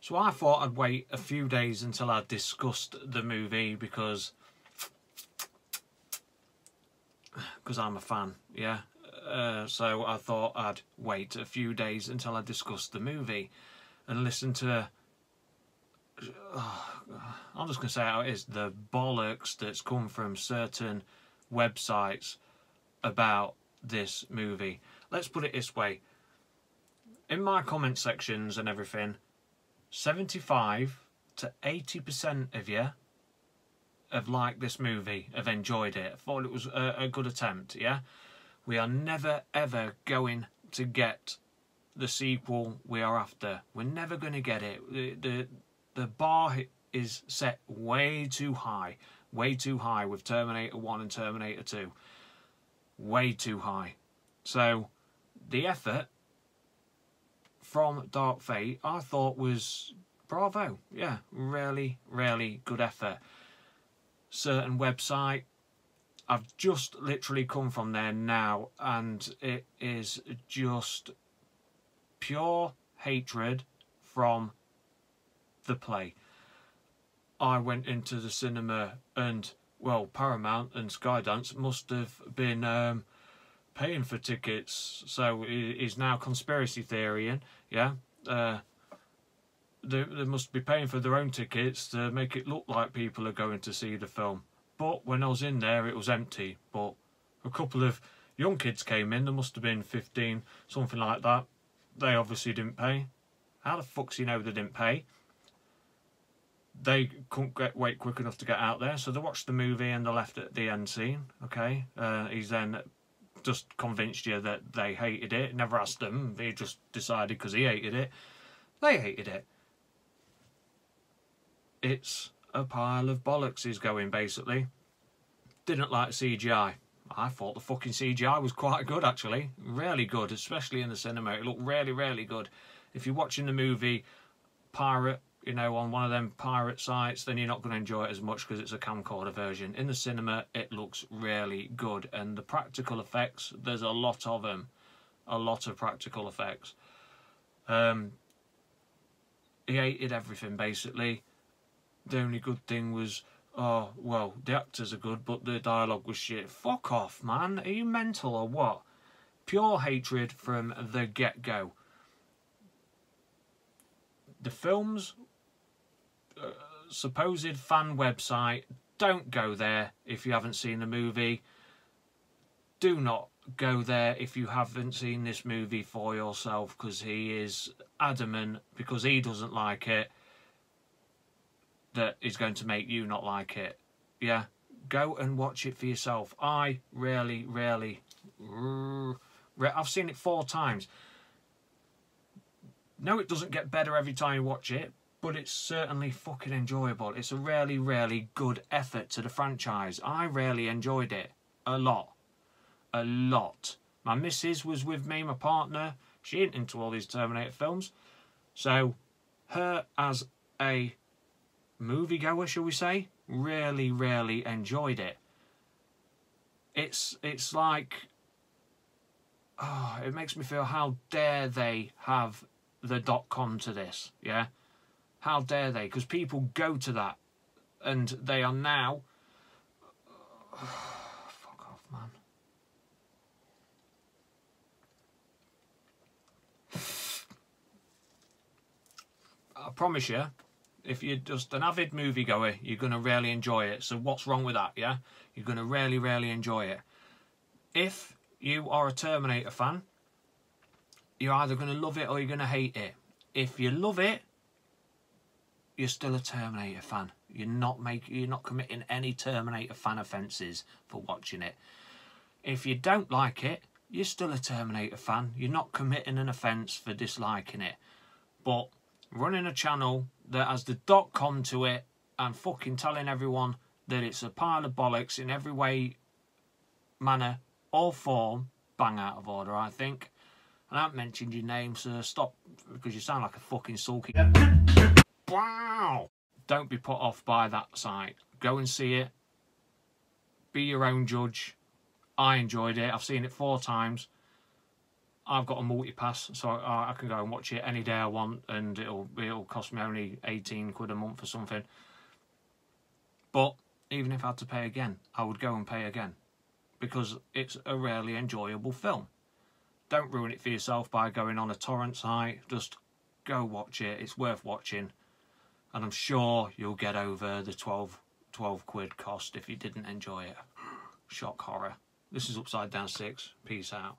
So I thought I'd wait a few days until I discussed the movie because I'm a fan, yeah. So I thought I'd wait a few days until I discussed the movie and listen to, I'm just going to say how it is, the bollocks that's come from certain websites about this movie. Let's put it this way. In my comment sections and everything, 75 to 80% of you have liked this movie, have enjoyed it, thought it was a good attempt, yeah? We are never, ever going to get the sequel we are after. We're never going to get it. The bar is set way too high with Terminator 1 and Terminator 2. Way too high. So the effort from Dark Fate, I thought, was bravo. Yeah, really, really good effort. Certain website, I've just literally come from there now, and it is just pure hatred from the play. I went into the cinema and, well, Paramount and Skydance must have been paying for tickets, so is now conspiracy theorying, yeah? They must be paying for their own tickets to make it look like people are going to see the film. But when I was in there, it was empty. But a couple of young kids came in, there must have been 15, something like that. They obviously didn't pay. How the fuck's he know they didn't pay? They couldn't wait quick enough to get out there, so they watched the movie and they left at the end scene, okay? He's then just convinced you that they hated it, never asked them, he just decided because he hated it. They hated it. It's a pile of bollocks he's going, basically. Didn't like CGI. I thought the fucking CGI was quite good, actually. Really good, especially in the cinema. It looked really, really good. If you're watching the movie pirate, you know, on one of them pirate sites, then you're not going to enjoy it as much because it's a camcorder version. In the cinema, it looks really good. And the practical effects, there's a lot of them. A lot of practical effects. He hated everything, basically. The only good thing was, oh, well, the actors are good, but the dialogue was shit. Fuck off, man. Are you mental or what? Pure hatred from the get-go. The film's supposed fan website, don't go there if you haven't seen the movie. Do not go there if you haven't seen this movie for yourself, because he is adamant, because he doesn't like it, that is going to make you not like it. Yeah, go and watch it for yourself. I really, really... I've seen it 4 times. No, it doesn't get better every time you watch it, but it's certainly fucking enjoyable. It's a really, really good effort to the franchise. I really enjoyed it. A lot. A lot. My missus was with me, my partner. She ain't into all these Terminator films. So, her as a moviegoer, shall we say, really, really enjoyed it. It's like, oh, it makes me feel, how dare they have the .com to this, yeah? How dare they? Because people go to that, and they are now, oh, fuck off, man. I promise you, if you're just an avid moviegoer, you're going to really enjoy it. So what's wrong with that, yeah? You're going to really, really enjoy it. If you are a Terminator fan, you're either going to love it or you're going to hate it. If you love it, you're still a Terminator fan. You're not committing any Terminator fan offences for watching it. If you don't like it, you're still a Terminator fan. You're not committing an offence for disliking it. But running a channel that has the .com to it and fucking telling everyone that it's a pile of bollocks in every way, manner or form, bang out of order, I think. And I haven't mentioned your name, so stop, because you sound like a fucking sulky. Wow! Don't be put off by that site. Go and see it. Be your own judge. I enjoyed it. I've seen it 4 times. I've got a multi-pass, so I can go and watch it any day I want, and it'll cost me only 18 quid a month or something. But even if I had to pay again, I would go and pay again, because it's a really enjoyable film. Don't ruin it for yourself by going on a torrent site. Just go watch it. It's worth watching. And I'm sure you'll get over the 12 quid cost if you didn't enjoy it. Shock horror. This is Upside Down 6. Peace out.